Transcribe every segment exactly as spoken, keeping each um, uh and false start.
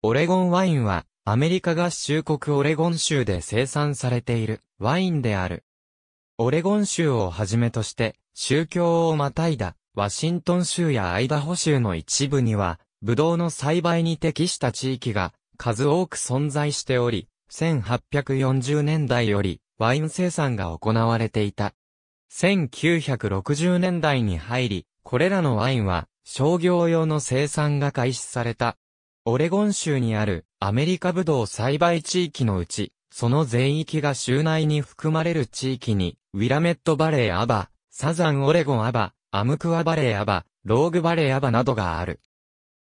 オレゴンワインは、アメリカ合衆国オレゴン州で生産されているワインである。オレゴン州をはじめとして、州境をまたいだワシントン州やアイダホ州の一部には、ブドウの栽培に適した地域が数多く存在しており、せんはっぴゃくよんじゅうねんだいよりワイン生産が行われていた。せんきゅうひゃくろくじゅうねんだいに入り、これらのワインは商業用の生産が開始された。オレゴン州にあるアメリカブドウ栽培地域のうち、その全域が州内に含まれる地域に、ウィラメットバレーアバ、サザンオレゴンアバ、アムクアバレーアバ、ローグバレーアバなどがある。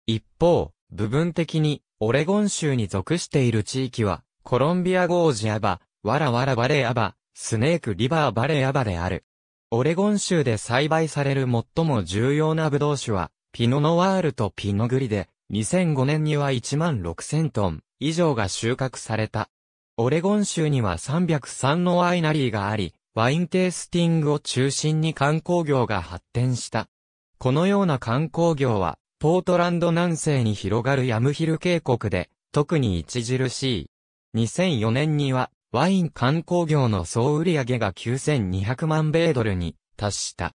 一方、部分的にオレゴン州に属している地域は、コロンビアゴージアバ、ワラワラバレーアバ、スネークリバーバレーアバである。オレゴン州で栽培される最も重要なブドウ種は、ピノノワールとピノグリで、にせんごねんにはいちまんろくせんトン以上が収穫された。オレゴン州にはさんびゃくさんのワイナリーがあり、ワインテイスティングを中心に観光業が発展した。このような観光業は、ポートランド南西に広がるヤムヒル渓谷で、特に著しい。にせんよねんには、ワイン観光業の総売上がきゅうせんにひゃくまんべいドルに達した。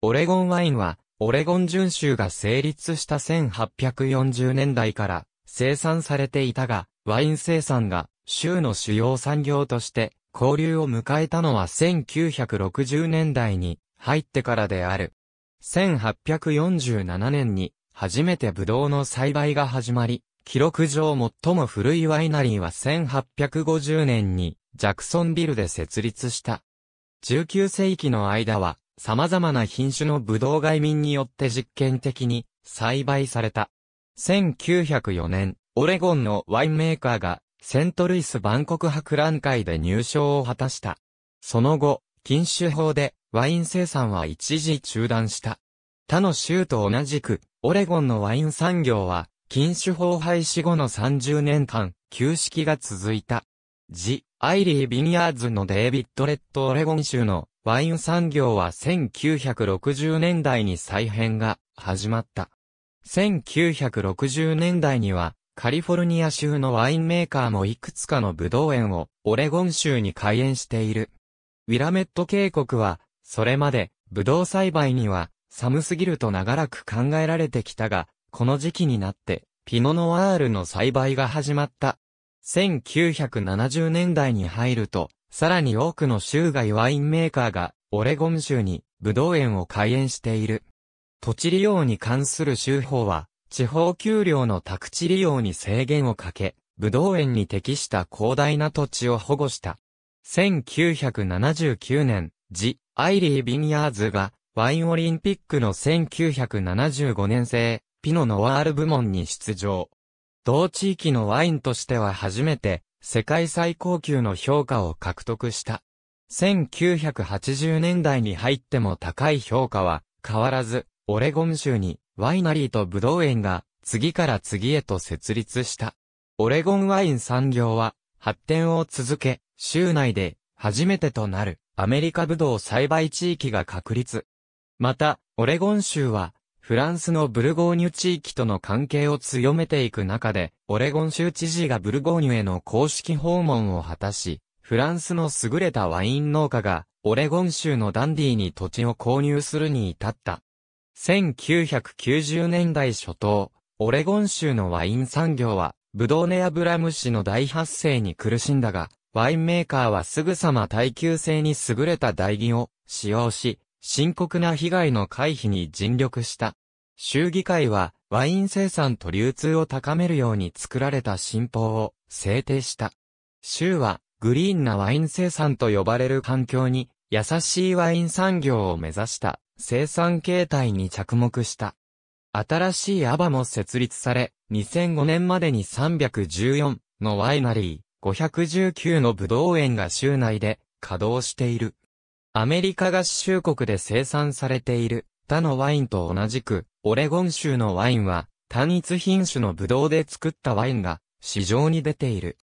オレゴンワインは、オレゴン準州が成立したせんはっぴゃくよんじゅうねんだいから生産されていたが、ワイン生産が州の主要産業として交流を迎えたのはせんきゅうひゃくろくじゅうねんだいに入ってからである。せんはっぴゃくよんじゅうななねんに初めてブドウの栽培が始まり、記録上最も古いワイナリーはせんはっぴゃくごじゅうねんにジャクソンビルで設立した。じゅうきゅうせいきの間は様々な品種のブドウが移民によって実験的に栽培された。せんきゅうひゃくよねん、オレゴンのワインメーカーがセントルイス万国博覧会で入賞を果たした。その後、禁酒法でワイン生産は一時中断した。他の州と同じく、オレゴンのワイン産業は禁酒法廃止後のさんじゅうねんかん、休止が続いた。ジ・アイリー・ビニヤーズのデイビッド・レッド・オレゴン州のワイン産業はせんきゅうひゃくろくじゅうねんだいに再編が始まった。せんきゅうひゃくろくじゅうねんだいにはカリフォルニア州のワインメーカーもいくつかのブドウ園をオレゴン州に開園している。ウィラメット渓谷はそれまでブドウ栽培には寒すぎると長らく考えられてきたが、この時期になってピノノワールの栽培が始まった。せんきゅうひゃくななじゅうねんだいに入ると、さらに多くの州外ワインメーカーがオレゴン州にブドウ園を開園している。土地利用に関する州法は地方丘陵の宅地利用に制限をかけ、ブドウ園に適した広大な土地を保護した。せんきゅうひゃくななじゅうきゅうねん、ジ・アイリー・ビニヤーズがワインオリンピックのせんきゅうひゃくななじゅうごねん製ピノノワール部門に出場。同地域のワインとしては初めて世界最高級の評価を獲得した。せんきゅうひゃくはちじゅうねんだいに入っても高い評価は変わらず、オレゴン州にワイナリーとブドウ園が次から次へと設立した。オレゴンワイン産業は発展を続け、州内で初めてとなるアメリカブドウ栽培地域が確立。また、オレゴン州はフランスのブルゴーニュ地域との関係を強めていく中で、オレゴン州知事がブルゴーニュへの公式訪問を果たし、フランスの優れたワイン農家が、オレゴン州のダンディに土地を購入するに至った。せんきゅうひゃくきゅうじゅうねんだいしょとう、オレゴン州のワイン産業は、ブドウネアブラムシの大発生に苦しんだが、ワインメーカーはすぐさま耐久性に優れた台木を使用し、深刻な被害の回避に尽力した。州議会はワイン生産と流通を高めるように作られた新法を制定した。州はグリーンなワイン生産と呼ばれる環境に優しいワイン産業を目指した生産形態に着目した。新しいアバも設立され、にせんごねんまでにさんびゃくじゅうよんのワイナリー、ごひゃくじゅうきゅうのブドウ園が州内で稼働している。アメリカ合衆国で生産されている他のワインと同じく、オレゴン州のワインは単一品種のブドウで作ったワインが市場に出ている。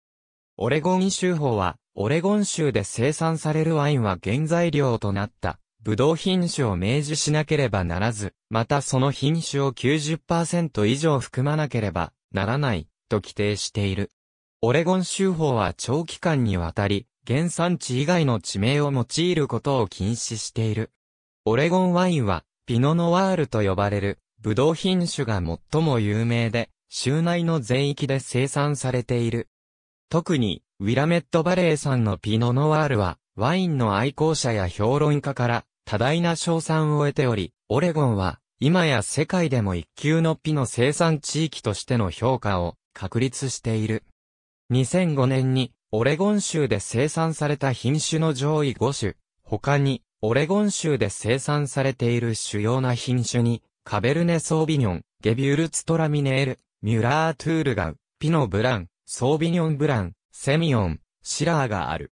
オレゴン州法は、オレゴン州で生産されるワインは原材料となったブドウ品種を明示しなければならず、またその品種を きゅうじゅっパーセント 以上含まなければならないと規定している。オレゴン州法は長期間にわたり、原産地以外の地名を用いることを禁止している。オレゴンワインは、ピノ・ノワールと呼ばれる、ブドウ品種が最も有名で、州内の全域で生産されている。特に、ウィラメットバレー産のピノ・ノワールは、ワインの愛好者や評論家から、多大な賞賛を得ており、オレゴンは、今や世界でも一級のピノ生産地域としての評価を、確立している。にせんごねんに、オレゴン州で生産された品種の上位ご種、他に、オレゴン州で生産されている主要な品種に、カベルネ・ソービニョン、ゲビュルツ・トラミネール、ミュラー・トゥールガウ、ピノ・ブラン、ソービニョン・ブラン、セミヨン、シラーがある。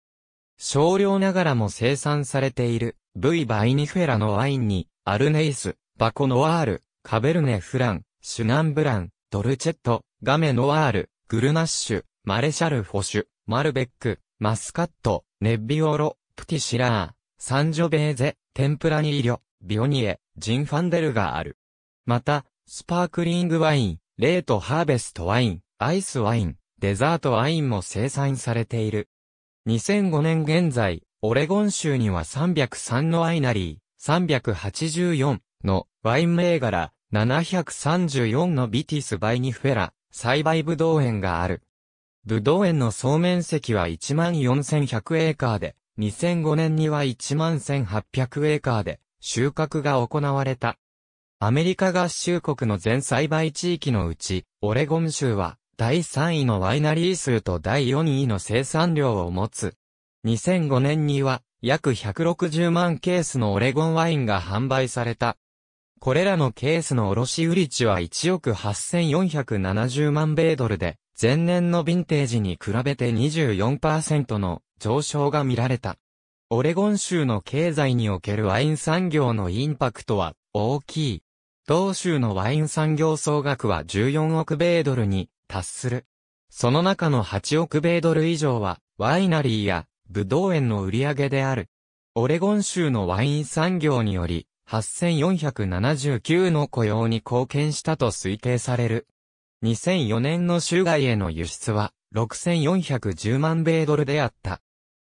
少量ながらも生産されている、ブイ・バイニフェラのワインに、アルネイス、バコ・ノワール、カベルネ・フラン、シュナン・ブラン、ドルチェット、ガメ・ノワール、グルナッシュ、マレシャル・フォシュ、マルベック、マスカット、ネッビオロ、プティシラー、サンジョベーゼ、テンプラニーリョ、ビオニエ、ジンファンデルがある。また、スパークリングワイン、レートハーベストワイン、アイスワイン、デザートワインも生産されている。にせんごねん現在、オレゴン州にはさんびゃくさんのワイナリー、さんびゃくはちじゅうよんのワイン銘柄、ななひゃくさんじゅうよんのビティス・バイニフェラ、栽培ブドウ園がある。ブドウ園の総面積はいちまんよんせんひゃくエーカーで、にせんごねんにはいちまんせんはっぴゃくエーカーで収穫が行われた。アメリカ合衆国の全栽培地域のうち、オレゴン州はだいさんいのワイナリー数とだいよんいの生産量を持つ。にせんごねんには約ひゃくろくじゅうまんケースのオレゴンワインが販売された。これらのケースの卸売値はいちおくはっせんよんひゃくななじゅうまん米ドルで、前年のヴィンテージに比べて にじゅうよんパーセント の上昇が見られた。オレゴン州の経済におけるワイン産業のインパクトは大きい。同州のワイン産業総額はじゅうよんおく米ドルに達する。その中のはちおく米ドル以上はワイナリーやブドウ園の売り上げである。オレゴン州のワイン産業によりはっせんよんひゃくななじゅうきゅうの雇用に貢献したと推定される。にせんよねんの州外への輸出はろくせんよんひゃくじゅうまん米ドルであった。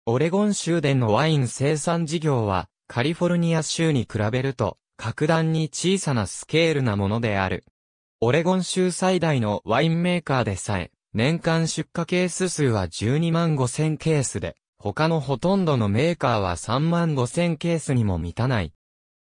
オレゴン州でのワイン生産事業はカリフォルニア州に比べると格段に小さなスケールなものである。オレゴン州最大のワインメーカーでさえ年間出荷ケース数はじゅうにまんごせんケースで他のほとんどのメーカーはさんまんごせんケースにも満たない。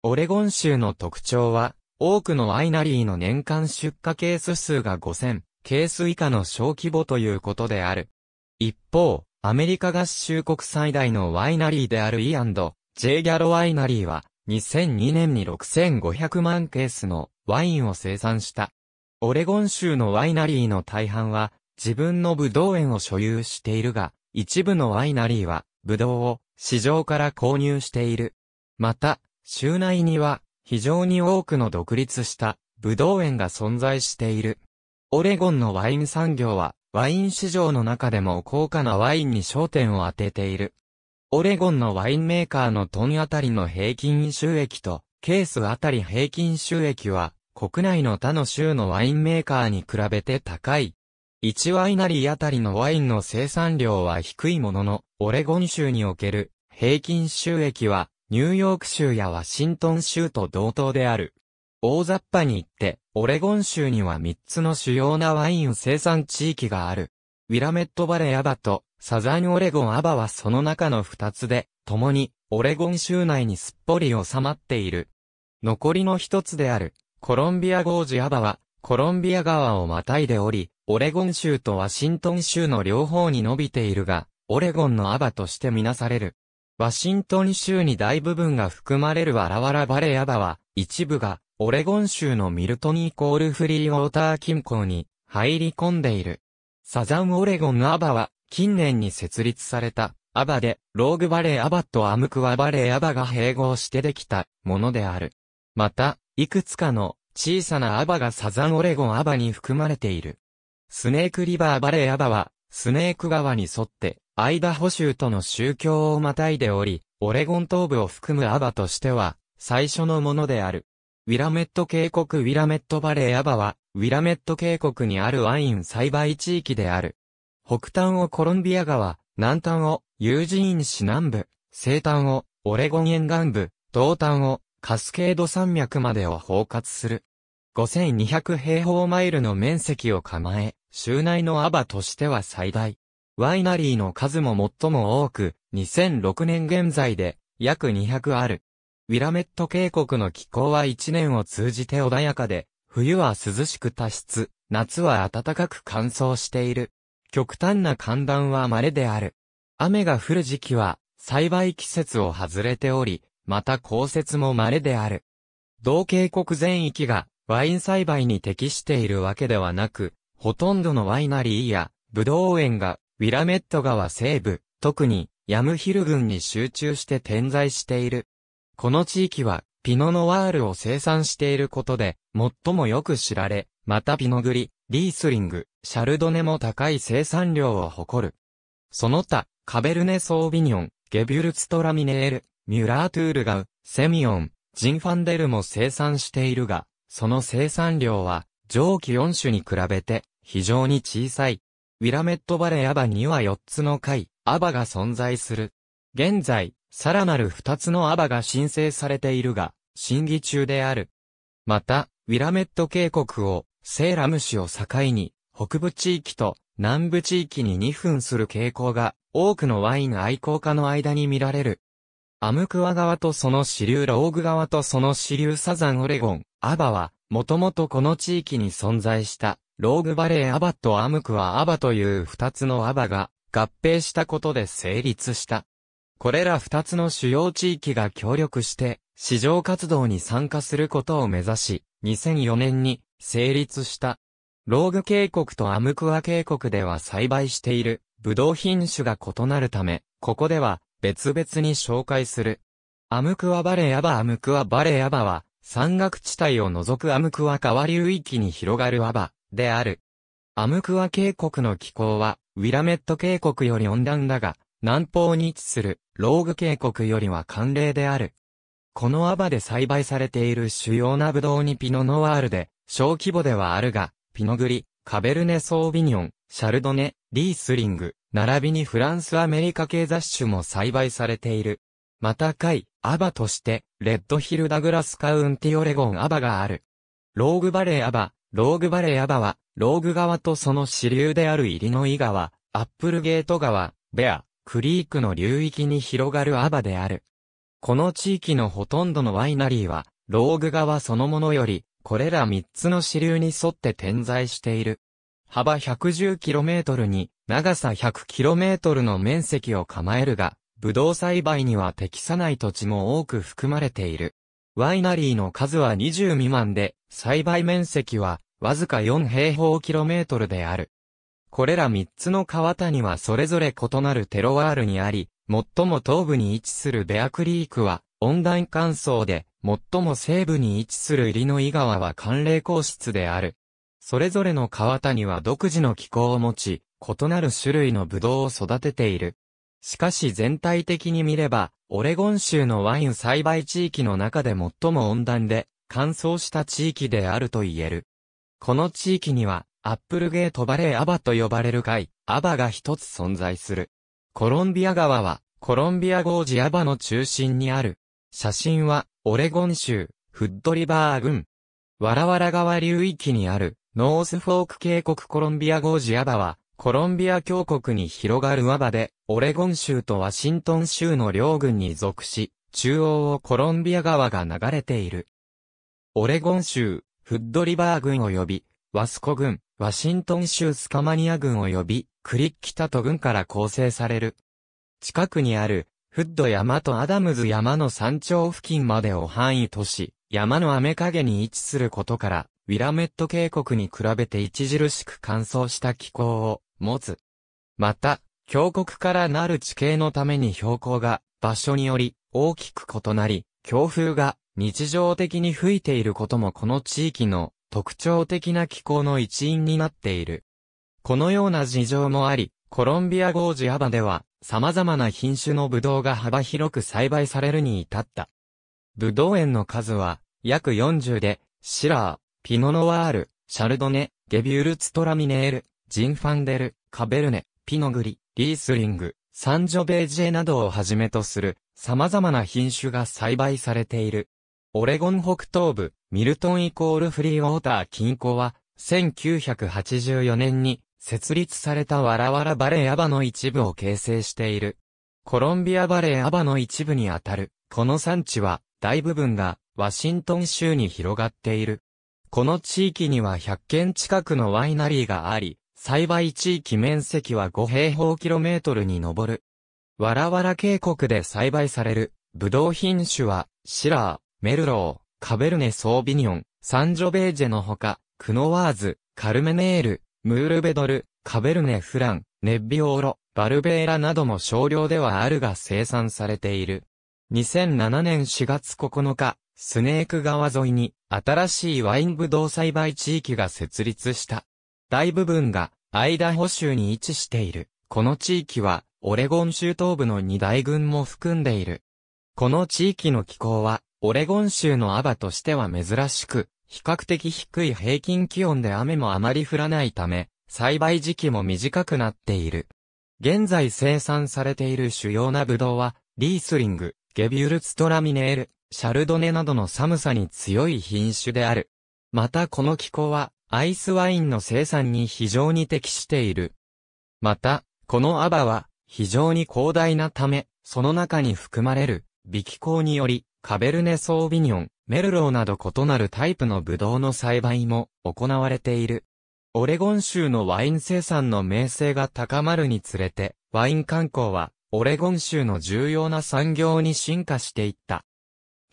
オレゴン州の特徴は多くのワイナリーの年間出荷ケース数がごせんケース以下の小規模ということである。一方、アメリカ合衆国最大のワイナリーであるイーアンドジェイ ギャロワイナリーはにせんにねんにろくせんごひゃくまんケースのワインを生産した。オレゴン州のワイナリーの大半は自分のブドウ園を所有しているが、一部のワイナリーはブドウを市場から購入している。また、州内には非常に多くの独立したブドウ園が存在している。オレゴンのワイン産業はワイン市場の中でも高価なワインに焦点を当てている。オレゴンのワインメーカーのトンあたりの平均収益とケースあたり平均収益は国内の他の州のワインメーカーに比べて高い。いちワイナリーあたりのワインの生産量は低いものの、オレゴン州における平均収益はニューヨーク州やワシントン州と同等である。大雑把に言って、オレゴン州にはみっつの主要なワイン生産地域がある。ウィラメットバレーアバとサザンオレゴンアバはその中のふたつで、共にオレゴン州内にすっぽり収まっている。残りのひとつである、コロンビアゴージアバは、コロンビア川をまたいでおり、オレゴン州とワシントン州の両方に伸びているが、オレゴンのアバとしてみなされる。ワシントン州に大部分が含まれるワラワラバレーアバは、一部がオレゴン州のミルトンイコールフリーウォーター近郊に入り込んでいる。サザンオレゴンアバは近年に設立されたアバでローグバレーアバとアムクワバレーアバが併合してできたものである。また、いくつかの小さなアバがサザンオレゴンアバに含まれている。スネークリバーバレーアバはスネーク川に沿ってアイダホ州との州境をまたいでおり、オレゴン東部を含むアバとしては最初のものである。ウィラメット渓谷ウィラメットバレーアバは、ウィラメット渓谷にあるワイン栽培地域である。北端をコロンビア川、南端をユージーン市南部、西端をオレゴン沿岸部、東端をカスケード山脈までを包括する。ごせんにひゃく平方マイルの面積を構え、州内のアバとしては最大。ワイナリーの数も最も多く、にせんろくねん現在で約にひゃくある。ウィラメット渓谷の気候は一年を通じて穏やかで、冬は涼しく多湿、夏は暖かく乾燥している。極端な寒暖は稀である。雨が降る時期は栽培季節を外れており、また降雪も稀である。同渓谷全域がワイン栽培に適しているわけではなく、ほとんどのワイナリーやブドウ園がウィラメット川西部、特にヤムヒル郡に集中して点在している。この地域は、ピノ・ノワールを生産していることで、最もよく知られ、またピノグリ、リースリング、シャルドネも高い生産量を誇る。その他、カベルネ・ソーヴィニョン、ゲビュルツトラミネール、ミュラートゥールガウ、セミオン、ジンファンデルも生産しているが、その生産量は、上記よん種に比べて、非常に小さい。ウィラメットバレーアバにはよっつの会、アバが存在する。現在、さらなるふたつのアバが申請されているが、審議中である。また、ウィラメット渓谷を、セーラム市を境に、北部地域と南部地域ににぶんする傾向が、多くのワイン愛好家の間に見られる。アムクワ川とその支流ローグ川とその支流サザンオレゴン、アバは、もともとこの地域に存在した、ローグバレーアバとアムクワアバというふたつのアバが、合併したことで成立した。これら二つの主要地域が協力して、市場活動に参加することを目指し、にせんよねんに成立した。ローグ渓谷とアムクワ渓谷では栽培している、ブドウ品種が異なるため、ここでは別々に紹介する。アムクワバレーアバアムクワバレーアバは、山岳地帯を除くアムクワ川流域に広がるアバである。アムクワ渓谷の気候は、ウィラメット渓谷より温暖だが、南方に位置するローグ渓谷よりは寒冷である。このアバで栽培されている主要なブドウにピノ・ノワールで、小規模ではあるが、ピノグリ、カベルネ・ソーヴィニョン、シャルドネ、リースリング、並びにフランス・アメリカ系雑種も栽培されている。また会、アバとして、レッドヒル・ダグラス・カウンティ・オレゴン・アバがある。ローグバレーアバ、ローグバレーアバは、ローグ川とその支流であるイリノイ川、アップルゲート川、ベア、クリークの流域に広がるアバである。この地域のほとんどのワイナリーは、ローグ川そのものより、これらみっつの支流に沿って点在している。幅 ひゃくじゅうキロメートル に、長さ ひゃくキロメートル の面積を構えるが、ブドウ栽培には適さない土地も多く含まれている。ワイナリーの数はにじゅう未満で、栽培面積は、わずかよん平方キロメートルである。これら三つの川谷はそれぞれ異なるテロワールにあり、最も東部に位置するベアクリークは温暖乾燥で、最も西部に位置するイリノイ川は寒冷硬質である。それぞれの川谷は独自の気候を持ち、異なる種類のブドウを育てている。しかし全体的に見れば、オレゴン州のワイン栽培地域の中で最も温暖で、乾燥した地域であると言える。この地域には、アップルゲートバレーアバと呼ばれる会、アバが一つ存在する。コロンビア川は、コロンビアゴージアバの中心にある。写真は、オレゴン州、フッドリバー郡。ワラワラ川流域にある、ノースフォーク渓谷コロンビアゴージアバは、コロンビア峡谷に広がるアバで、オレゴン州とワシントン州の両郡に属し、中央をコロンビア川が流れている。オレゴン州、フッドリバー郡及び、ワスコ郡。ワシントン州スカマニア郡及びクリッキタト郡から構成される。近くにあるフッド山とアダムズ山の山頂付近までを範囲とし、山の雨陰に位置することから、ウィラメット渓谷に比べて著しく乾燥した気候を持つ。また、峡谷からなる地形のために標高が場所により大きく異なり、強風が日常的に吹いていることもこの地域の特徴的な気候の一因になっている。このような事情もあり、コロンビアゴージアバでは様々な品種のブドウが幅広く栽培されるに至った。ブドウ園の数は約よんじゅうで、シラー、ピノ・ノワール、シャルドネ、ゲビュルツ・トラミネール、ジンファンデル、カベルネ、ピノグリ、リースリング、サンジョベージェなどをはじめとする様々な品種が栽培されている。オレゴン北東部、ミルトンイコールフリーウォーター近郊は、せんきゅうひゃくはちじゅうよねんに設立されたワラワラバレーアバの一部を形成している。コロンビアバレーアバの一部にあたる、この産地は、大部分がワシントン州に広がっている。この地域にはひゃっけん近くのワイナリーがあり、栽培地域面積はごへいほうキロメートルに上る。ワラワラ渓谷で栽培される、ブドウ品種は、シラー、メルロー、カベルネ・ソービニョン、サンジョベージェのほか、クノワーズ、カルメネール、ムールベドル、カベルネ・フラン、ネッビオーロ、バルベーラなども少量ではあるが生産されている。にせんななねんしがつここのか、スネーク川沿いに、新しいワインブドウ栽培地域が設立した。大部分がアイダホ州に位置している。この地域はオレゴン州東部のに大群も含んでいる。この地域の気候はオレゴン州のアバとしては珍しく、比較的低い平均気温で雨もあまり降らないため、栽培時期も短くなっている。現在生産されている主要なブドウは、リースリング、ゲビュルツ・トラミネール、シャルドネなどの寒さに強い品種である。またこの気候は、アイスワインの生産に非常に適している。また、このアバは非常に広大なため、その中に含まれる微気候により、カベルネ・ソービニョン、メルローなど異なるタイプのブドウの栽培も行われている。オレゴン州のワイン生産の名声が高まるにつれて、ワイン観光はオレゴン州の重要な産業に進化していった。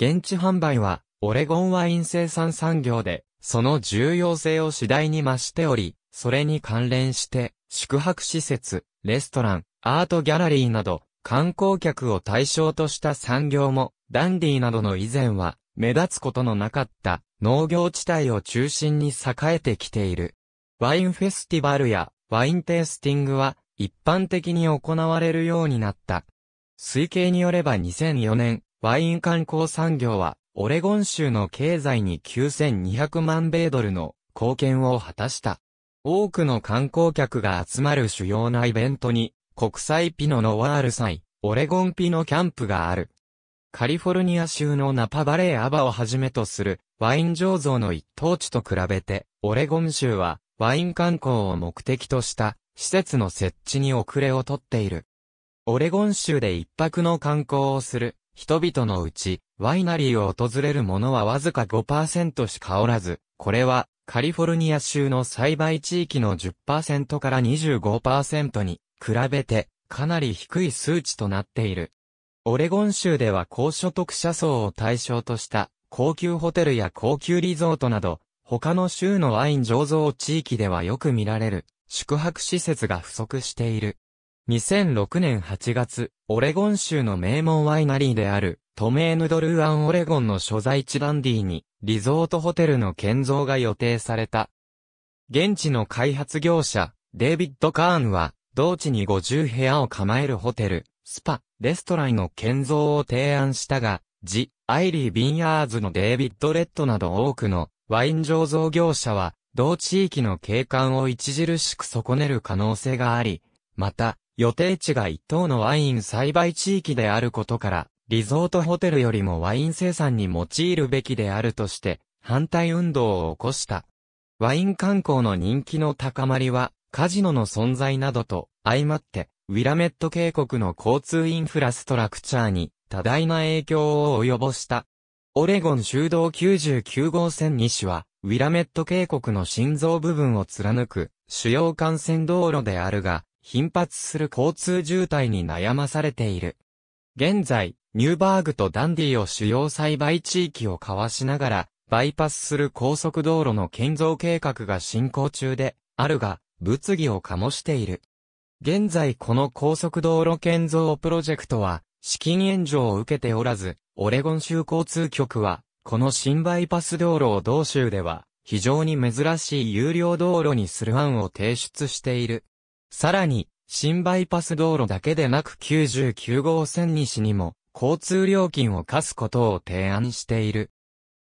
現地販売はオレゴンワイン生産産業で、その重要性を次第に増しており、それに関連して、宿泊施設、レストラン、アートギャラリーなど、観光客を対象とした産業も、ダンディなどの以前は、目立つことのなかった農業地帯を中心に栄えてきている。ワインフェスティバルやワインテイスティングは、一般的に行われるようになった。推計によればにせんよねん、ワイン観光産業は、オレゴン州の経済にきゅうせんにひゃくまんべいドルの貢献を果たした。多くの観光客が集まる主要なイベントに国際ピノ・ノワール祭、オレゴンピノキャンプがある。カリフォルニア州のナパバレーアバをはじめとするワイン醸造の一等地と比べて、オレゴン州はワイン観光を目的とした施設の設置に遅れをとっている。オレゴン州で一泊の観光をする人々のうち、ワイナリーを訪れる者はわずか ごパーセント しかおらず、これはカリフォルニア州の栽培地域の じゅっパーセント から にじゅうごパーセント に比べてかなり低い数値となっている。オレゴン州では高所得者層を対象とした高級ホテルや高級リゾートなど、他の州のワイン醸造地域ではよく見られる宿泊施設が不足している。にせんろくねんはちがつ、オレゴン州の名門ワイナリーである、トメーヌ・ドルーアン・オレゴンの所在地ダンディに、リゾートホテルの建造が予定された。現地の開発業者、デイビッド・カーンは、同地にごじゅうへやを構えるホテル、スパ、レストランの建造を提案したが、ジ・アイリー・ビンヤーズのデイビッド・レッドなど多くのワイン醸造業者は、同地域の景観を著しく損ねる可能性があり、また、予定地が一等のワイン栽培地域であることから、リゾートホテルよりもワイン生産に用いるべきであるとして、反対運動を起こした。ワイン観光の人気の高まりは、カジノの存在などと相まって、ウィラメット渓谷の交通インフラストラクチャーに多大な影響を及ぼした。オレゴン州道きゅうじゅうきゅうごうせんにしは、ウィラメット渓谷の心臓部分を貫く主要幹線道路であるが、頻発する交通渋滞に悩まされている。現在、ニューバーグとダンディを主要栽培地域を交わしながら、バイパスする高速道路の建造計画が進行中で、あるが、物議を醸している。現在この高速道路建造プロジェクトは、資金援助を受けておらず、オレゴン州交通局は、この新バイパス道路を同州では、非常に珍しい有料道路にする案を提出している。さらに、新バイパス道路だけでなくきゅうじゅうきゅうごうせん西にも、交通料金を課すことを提案している。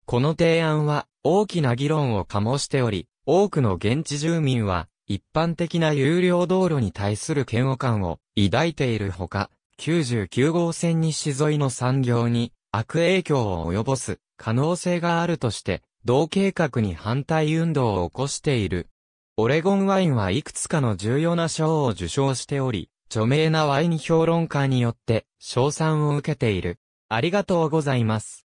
この提案は大きな議論を醸しており、多くの現地住民は一般的な有料道路に対する嫌悪感を抱いているほか、きゅうじゅうきゅうごうせん西沿いの産業に悪影響を及ぼす可能性があるとして、同計画に反対運動を起こしている。オレゴンワインはいくつかの重要な賞を受賞しており、著名なワイン評論家によって称賛を受けている。ありがとうございます。